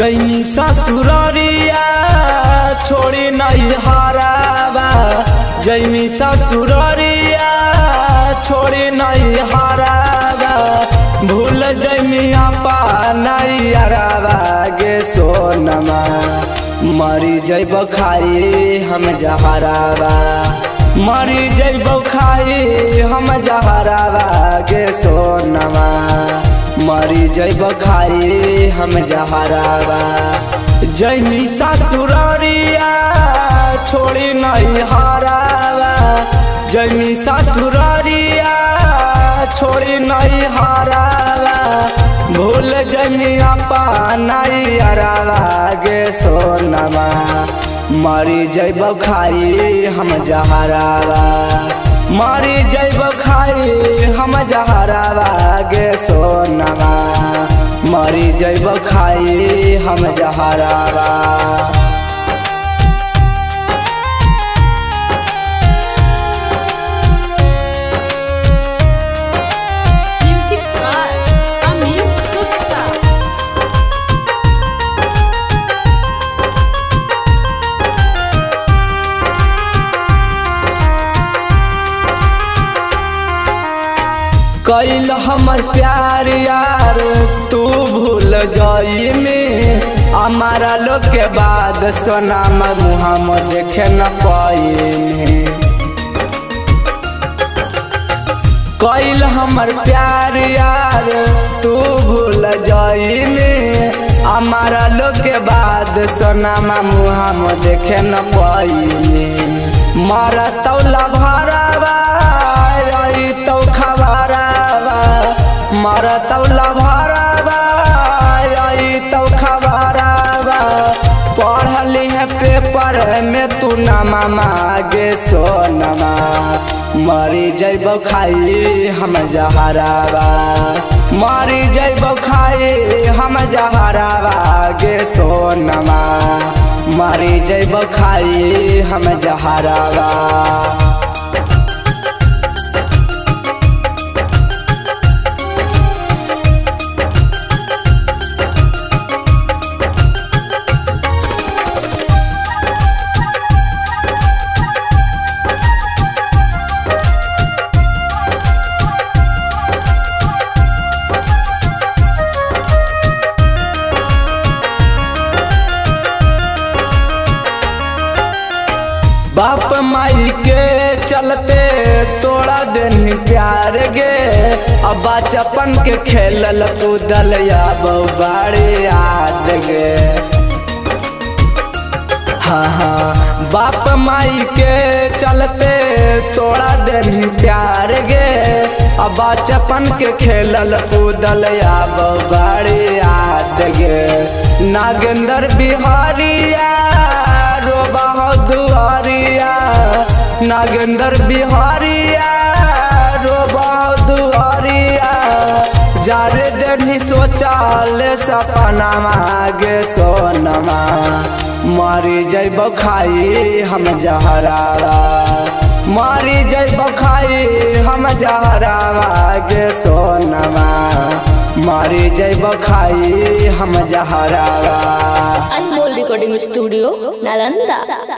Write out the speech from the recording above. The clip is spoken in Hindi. जैनी ससुररिया छोड़ी नहीं हरावा, जैनी ससुररिया छोड़ी नहीं हरावा, भूल जैनी अपना यारावा गे सोनमा, मरी जैब खाई हम जहरावा, मरी जैब खाई हम जहरावा गे सोनमा, मरी जैब खाई हम जहरावा, जैनी ससुररिया छोड़ी नहीं हरावा, जैनी ससुररिया छोड़ी नहीं हरावा, भूल जैनी अपना यारावा गे सोनमा, मरी जैब खाई हम जहरावा, मरी जैब खाई हम जहरावा गे सोनमा, मरी जैब खाई हम जहरावा। कैल हमर प्यार यार तू भूल जाई में, हमारा लोग के बाद सोना मुहा में देखे न पाई में, कैल हमर प्यार यार तू भूल जाई में, हमारा लोग के बाद सोना मुहा में देखे न पाई में, मारा तौला भरावा तो खबरावा, मारा तौला भरावा तो खबरावा, पढ़ली है पेपर में तू नामा मागे सोनमा, मरी जैब खाई हम जहरावा, मरी जैब खाई हम जहरावा गे सोनमा, मरी जैब खाई हम जहरावा। बाप माई के चलते तोड़ा देनी प्यार गे, अब बचपन के खेलल कूदल या बड़ी याद गे, हाँ हाँ बाप माई के चलते तोड़ा देनी प्यार गे, अब बचपन के खेलल कूदल या बड़ी याद गे, नागेंद्र बिहारिया दुआरिया, नागेंद्र बिहारिया रोबा दुआरिया, जारे देनी सोचाल सपना मागे सोनमा, मरी जैब खाई हम जहरावा, मरी जैब खाई हम जहरावा गे सोनमा, मरी जैब खाई हम जहरावा। Anmol recording studio Nalanda.